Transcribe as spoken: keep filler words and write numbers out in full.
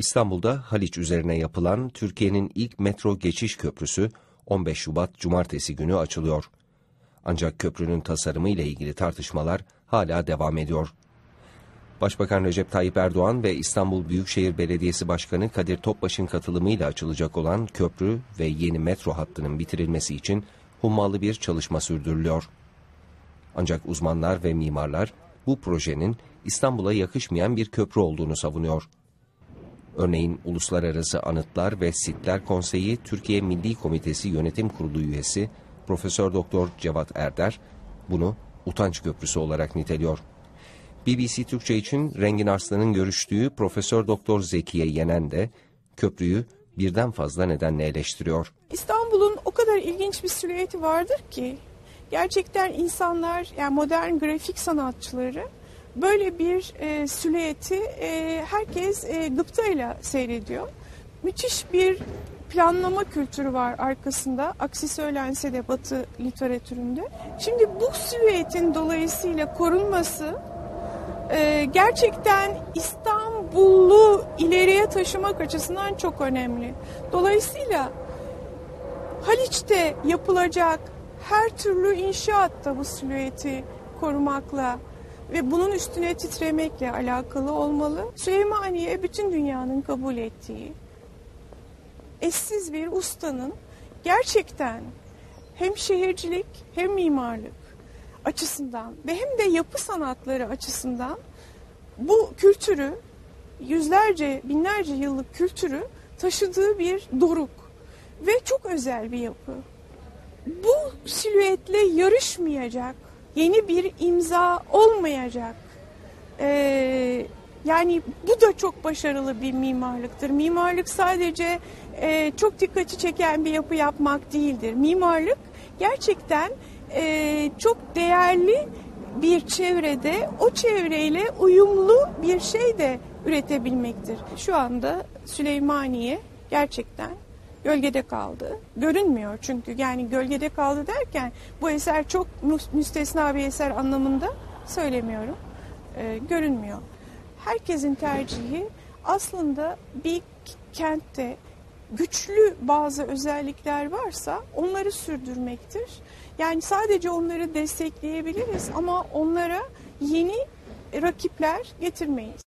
İstanbul'da Haliç üzerine yapılan Türkiye'nin ilk metro geçiş köprüsü on beş Şubat Cumartesi günü açılıyor. Ancak köprünün tasarımı ile ilgili tartışmalar hala devam ediyor. Başbakan Recep Tayyip Erdoğan ve İstanbul Büyükşehir Belediyesi Başkanı Kadir Topbaş'ın katılımıyla açılacak olan köprü ve yeni metro hattının bitirilmesi için hummalı bir çalışma sürdürülüyor. Ancak uzmanlar ve mimarlar bu projenin İstanbul'a yakışmayan bir köprü olduğunu savunuyor. Örneğin Uluslararası Anıtlar ve Sitler Konseyi Türkiye Milli Komitesi Yönetim Kurulu üyesi Profesör Doktor Cevat Erder bunu utanç köprüsü olarak niteliyor. B B C Türkçe için Rengin Arslan'ın görüştüğü Profesör Doktor Zekiye Yenen de köprüyü birden fazla nedenle eleştiriyor. İstanbul'un o kadar ilginç bir silüeti vardır ki gerçekten insanlar, yani modern grafik sanatçıları böyle bir e, silüeti e, herkes e, gıptayla seyrediyor. Müthiş bir planlama kültürü var arkasında. Aksi söylense de Batı literatüründe. Şimdi bu silüetin dolayısıyla korunması e, gerçekten İstanbul'u ileriye taşımak açısından çok önemli. Dolayısıyla Haliç'te yapılacak her türlü inşaatta bu silüeti korumakla ve bunun üstüne titremekle alakalı olmalı. Süleymaniye bütün dünyanın kabul ettiği eşsiz bir ustanın gerçekten hem şehircilik hem mimarlık açısından ve hem de yapı sanatları açısından bu kültürü, yüzlerce binlerce yıllık kültürü taşıdığı bir doruk ve çok özel bir yapı. Bu silüetle yarışmayacak, yeni bir imza olmayacak. Ee, yani bu da çok başarılı bir mimarlıktır. Mimarlık sadece e, çok dikkati çeken bir yapı yapmak değildir. Mimarlık gerçekten e, çok değerli bir çevrede, o çevreyle uyumlu bir şey de üretebilmektir. Şu anda Süleymaniye gerçekten gölgede kaldı. Görünmüyor çünkü, yani gölgede kaldı derken bu eser çok müstesna bir eser anlamında söylemiyorum. Ee, görünmüyor. Herkesin tercihi aslında bir kentte güçlü bazı özellikler varsa onları sürdürmektir. Yani sadece onları destekleyebiliriz ama onlara yeni rakipler getirmeyiz.